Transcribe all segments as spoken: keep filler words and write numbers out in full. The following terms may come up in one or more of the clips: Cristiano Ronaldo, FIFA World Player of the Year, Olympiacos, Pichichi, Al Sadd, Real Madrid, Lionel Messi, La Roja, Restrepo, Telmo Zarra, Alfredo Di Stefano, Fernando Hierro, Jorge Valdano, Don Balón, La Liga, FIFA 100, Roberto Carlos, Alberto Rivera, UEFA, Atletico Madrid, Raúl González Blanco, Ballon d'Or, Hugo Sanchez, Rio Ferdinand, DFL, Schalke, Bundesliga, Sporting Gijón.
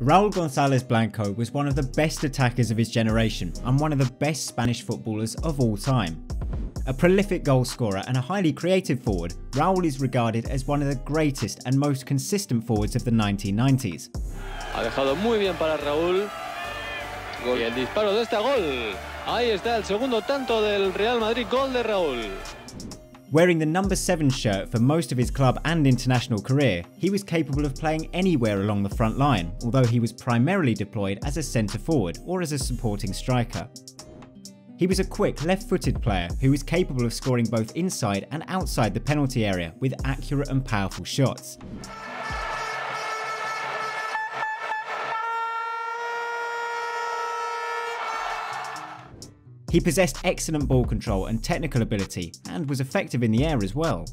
Raúl González Blanco was one of the best attackers of his generation and one of the best Spanish footballers of all time. A prolific goalscorer and a highly creative forward, Raúl is regarded as one of the greatest and most consistent forwards of the nineteen nineties. Ha dejado muy bien para Raúl. Y el disparo de este gol. Ahí está el segundo tanto del Real Madrid, gol de Raúl. Wearing the number seven shirt for most of his club and international career, he was capable of playing anywhere along the front line, although he was primarily deployed as a centre forward or as a supporting striker. He was a quick, left-footed player who was capable of scoring both inside and outside the penalty area with accurate and powerful shots. He possessed excellent ball control and technical ability and was effective in the air as well.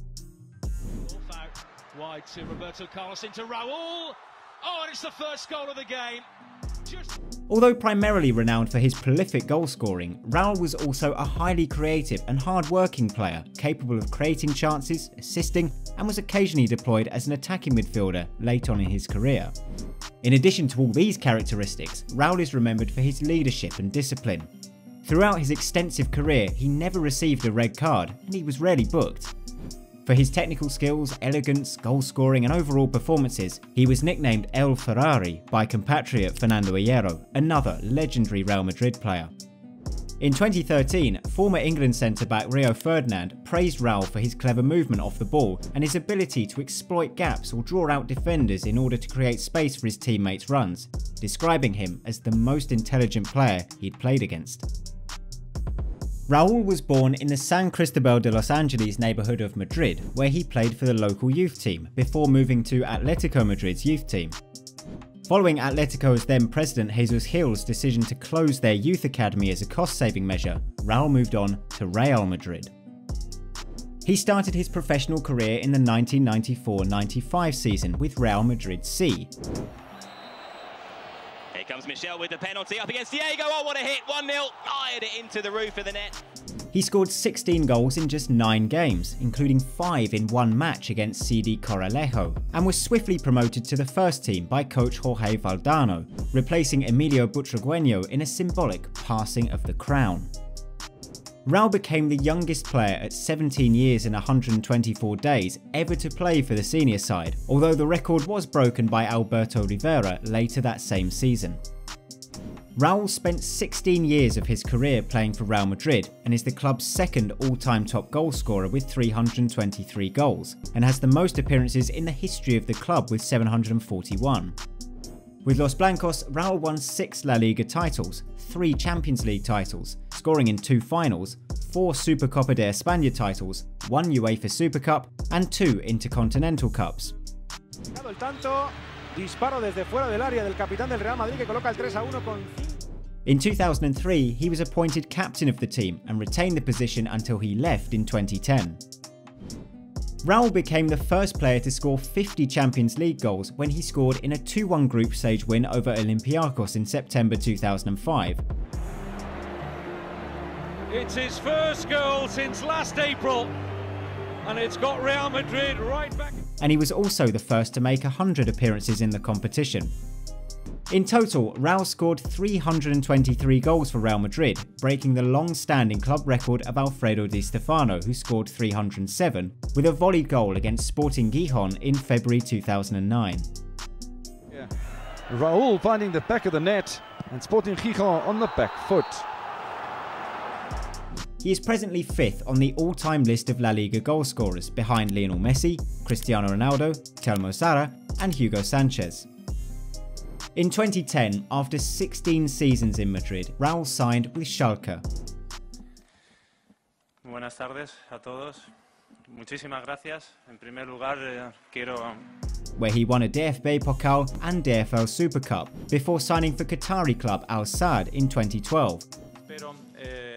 Wide to Roberto Carlos into Raúl. Oh, and it's the first goal of the game. Just... Although primarily renowned for his prolific goal scoring, Raúl was also a highly creative and hard-working player, capable of creating chances, assisting, and was occasionally deployed as an attacking midfielder late on in his career. In addition to all these characteristics, Raúl is remembered for his leadership and discipline. Throughout his extensive career, he never received a red card and he was rarely booked. For his technical skills, elegance, goal scoring and overall performances, he was nicknamed El Ferrari by compatriot Fernando Hierro, another legendary Real Madrid player. In twenty thirteen, former England centre-back Rio Ferdinand praised Raúl for his clever movement off the ball and his ability to exploit gaps or draw out defenders in order to create space for his teammates' runs, describing him as the most intelligent player he'd played against. Raúl was born in the San Cristobal de Los Angeles neighborhood of Madrid, where he played for the local youth team before moving to Atletico Madrid's youth team. Following Atletico's then president Jesus Gil's decision to close their youth academy as a cost-saving measure, Raúl moved on to Real Madrid. He started his professional career in the nineteen ninety-four ninety-five season with Real Madrid C. Here comes Michel with the penalty up against Diego. Oh, what a hit! one nil. Fired it into the roof of the net. He scored sixteen goals in just nine games, including five in one match against C D Coralejo, and was swiftly promoted to the first team by coach Jorge Valdano, replacing Emilio Butragueño in a symbolic passing of the crown. Raúl became the youngest player at seventeen years and one hundred twenty-four days ever to play for the senior side, although the record was broken by Alberto Rivera later that same season. Raúl spent sixteen years of his career playing for Real Madrid and is the club's second all-time top goalscorer with three hundred twenty-three goals, and has the most appearances in the history of the club with seven hundred forty-one. With Los Blancos, Raúl won six La Liga titles, three Champions League titles, scoring in two finals, four Supercopa de España titles, one UEFA Super Cup and two Intercontinental Cups. El tanto, disparo desde fuera del área del capitán del Real Madrid que coloca el tres a uno con... In two thousand three, he was appointed captain of the team and retained the position until he left in twenty ten. Raúl became the first player to score fifty Champions League goals when he scored in a two one group stage win over Olympiacos in September two thousand five. It's his first goal since last April, and it's got Real Madrid right back. And he was also the first to make one hundred appearances in the competition. In total, Raúl scored three hundred twenty-three goals for Real Madrid, breaking the long-standing club record of Alfredo Di Stefano, who scored three hundred seven, with a volley goal against Sporting Gijón in February two thousand nine. Yeah. Raúl finding the back of the net, and Sporting Gijón on the back foot. He is presently fifth on the all-time list of La Liga goalscorers, behind Lionel Messi, Cristiano Ronaldo, Telmo Zarra and Hugo Sanchez. In twenty ten, after sixteen seasons in Madrid, Raúl signed with Schalke. Buenas tardes a todos. Muchísimas gracias. En primer lugar, eh, quiero... Where he won a D F B Pokal and D F L Super Cup before signing for Qatari club Al Sadd in twenty twelve. Pero, eh...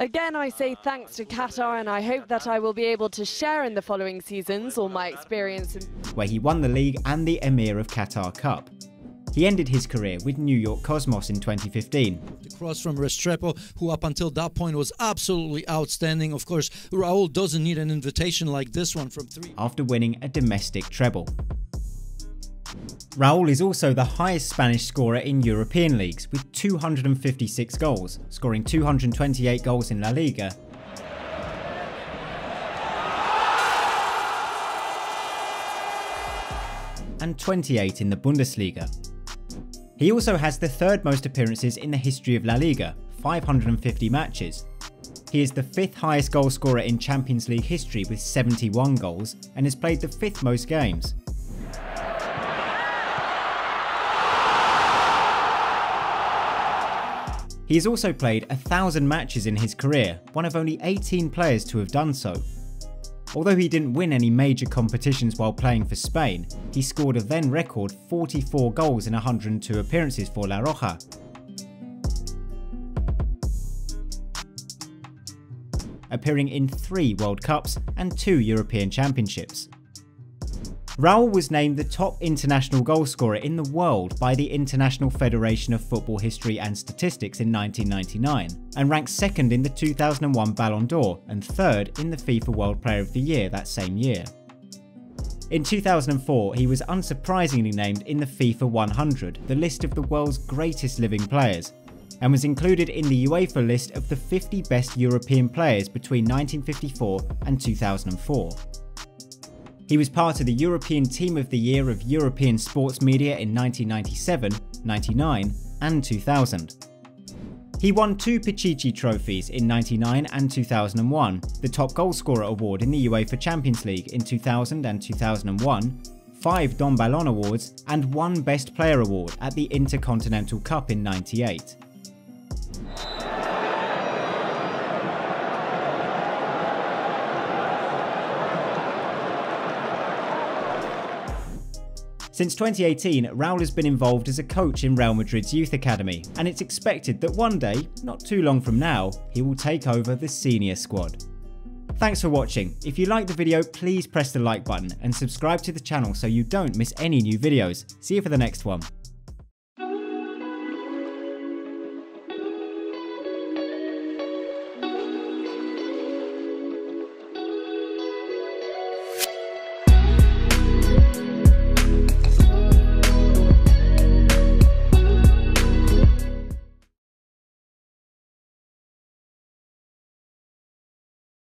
Again, I say thanks to Qatar and I hope that I will be able to share in the following seasons all my experience. Where he won the league and the Emir of Qatar Cup. He ended his career with New York Cosmos in twenty fifteen. The cross from Restrepo, who up until that point was absolutely outstanding. Of course, Raúl doesn't need an invitation like this one from three. After winning a domestic treble. Raúl is also the highest Spanish scorer in European leagues with two hundred fifty-six goals, scoring two hundred twenty-eight goals in La Liga. And twenty-eight in the Bundesliga. He also has the third most appearances in the history of La Liga, five hundred fifty matches. He is the fifth highest goal scorer in Champions League history with seventy-one goals and has played the fifth most games. He has also played a thousand matches in his career, one of only eighteen players to have done so. Although he didn't win any major competitions while playing for Spain, he scored a then record forty-four goals in one hundred two appearances for La Roja. Appearing in three World Cups and two European Championships. Raúl was named the top international goalscorer in the world by the International Federation of Football History and Statistics in nineteen ninety-nine, and ranked second in the two thousand one Ballon d'Or and third in the FIFA World Player of the Year that same year. In two thousand four, he was unsurprisingly named in the FIFA one hundred, the list of the world's greatest living players, and was included in the UEFA list of the fifty best European players between nineteen fifty-four and two thousand four. He was part of the European Team of the Year of European Sports Media in nineteen ninety-seven, ninety-nine and two thousand. He won two Pichichi trophies in ninety-nine and two thousand one, the Top Goalscorer award in the UEFA Champions League in two thousand and two thousand one, five Don Balón awards and one Best Player award at the Intercontinental Cup in ninety-eight. Since twenty eighteen, Raúl has been involved as a coach in Real Madrid's youth academy, and it's expected that one day, not too long from now, he will take over the senior squad. Thanks for watching. If you liked the video, please press the like button and subscribe to the channel so you don't miss any new videos. See you for the next one.